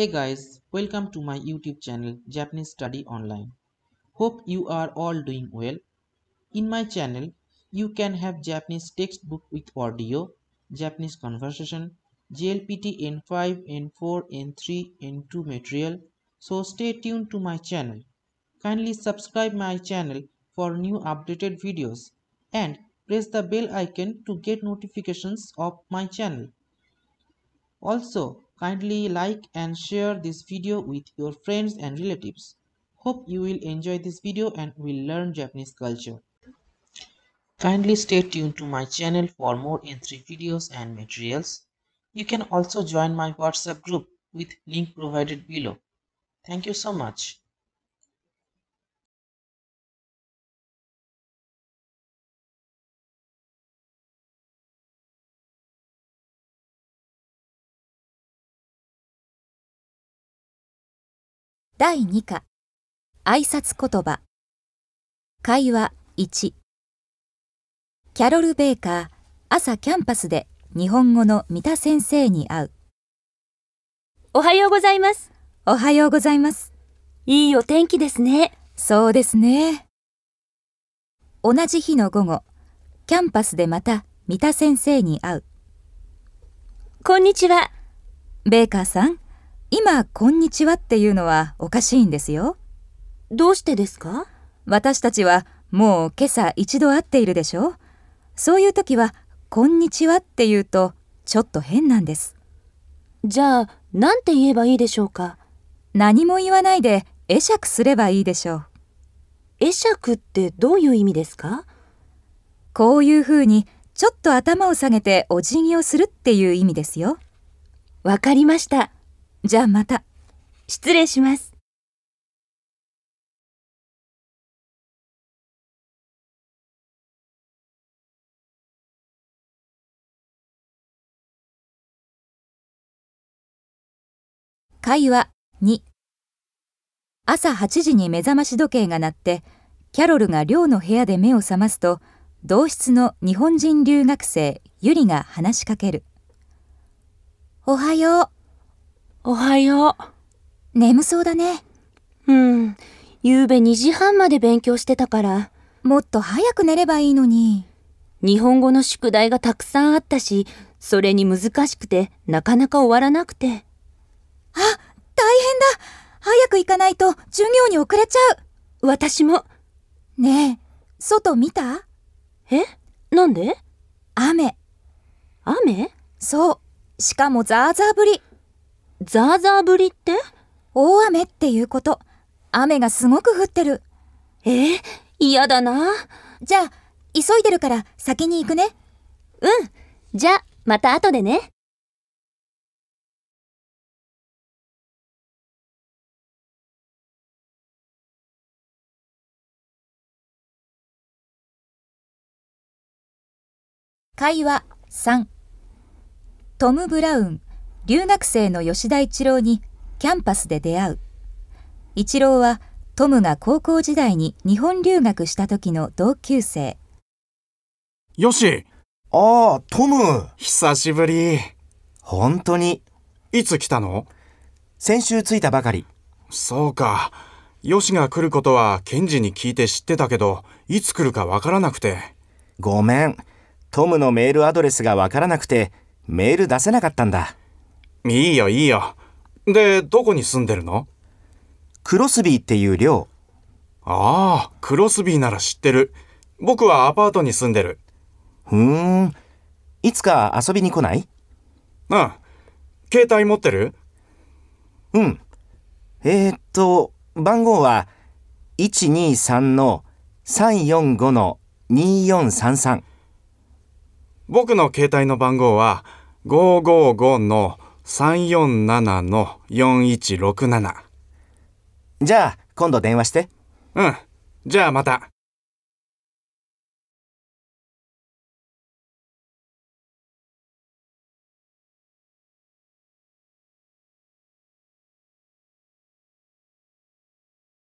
Hey guys, welcome to my YouTube channel Japanese Study Online. Hope you are all doing well. In my channel, you can have Japanese textbook with audio, Japanese conversation, JLPT N5, N4, N3, N2 material. So stay tuned to my channel. Kindly subscribe my channel for new updated videos and press the bell icon to get notifications of my channel. Also, kindly like and share this video with your friends and relatives. Hope you will enjoy this video and will learn Japanese culture. Kindly stay tuned to my channel for more N3 videos and materials. You can also join my WhatsApp group with link provided below. Thank you so much.第2課、挨拶言葉。会話1。キャロル・ベーカー、朝キャンパスで日本語の三田先生に会う。おはようございます。おはようございます。いいお天気ですね。そうですね。同じ日の午後、キャンパスでまた三田先生に会う。こんにちは。ベーカーさん。今、こんにちはっていうのはおかしいんですよ。どうしてですか？私たちはもう今朝一度会っているでしょ。そういう時は、こんにちはっていうとちょっと変なんです。じゃあ、なんて言えばいいでしょうか？何も言わないで会釈すればいいでしょう。会釈ってどういう意味ですか？こういうふうにちょっと頭を下げてお辞儀をするっていう意味ですよ。わかりました。じゃあまた。失礼します。会話2。朝8時に目覚まし時計が鳴って、キャロルが寮の部屋で目を覚ますと、同室の日本人留学生ユリが話しかける。おはよう。おはよう。眠そうだね。うん。ゆうべ2時半まで勉強してたから。もっと早く寝ればいいのに。日本語の宿題がたくさんあったし、それに難しくて、なかなか終わらなくて。あ、大変だ。早く行かないと授業に遅れちゃう。私も。ねえ、外見た？え？なんで？雨。雨？そう。しかもザーザー降り。ザーザー降りって？大雨っていうこと。雨がすごく降ってる。嫌だな。じゃあ、急いでるから先に行くね。うん。じゃあ、また後でね。会話3。トム・ブラウン。留学生の吉田一郎にキャンパスで出会う。一郎はトムが高校時代に日本留学した時の同級生。よし。ああ、トム。久しぶり。本当に。いつ来たの？先週着いたばかり。そうか。よしが来ることはケンジに聞いて知ってたけど、いつ来るかわからなくて。ごめん。トムのメールアドレスがわからなくて、メール出せなかったんだ。いいよいいよ。で、どこに住んでるの？クロスビーっていう寮。ああ、クロスビーなら知ってる。僕はアパートに住んでる。ふーん。いつか遊びに来ない？うん。携帯持ってる？うん。番号は 123-345-2433。僕の携帯の番号は555-347-4167。じゃあ今度電話して。うん。じゃあまた。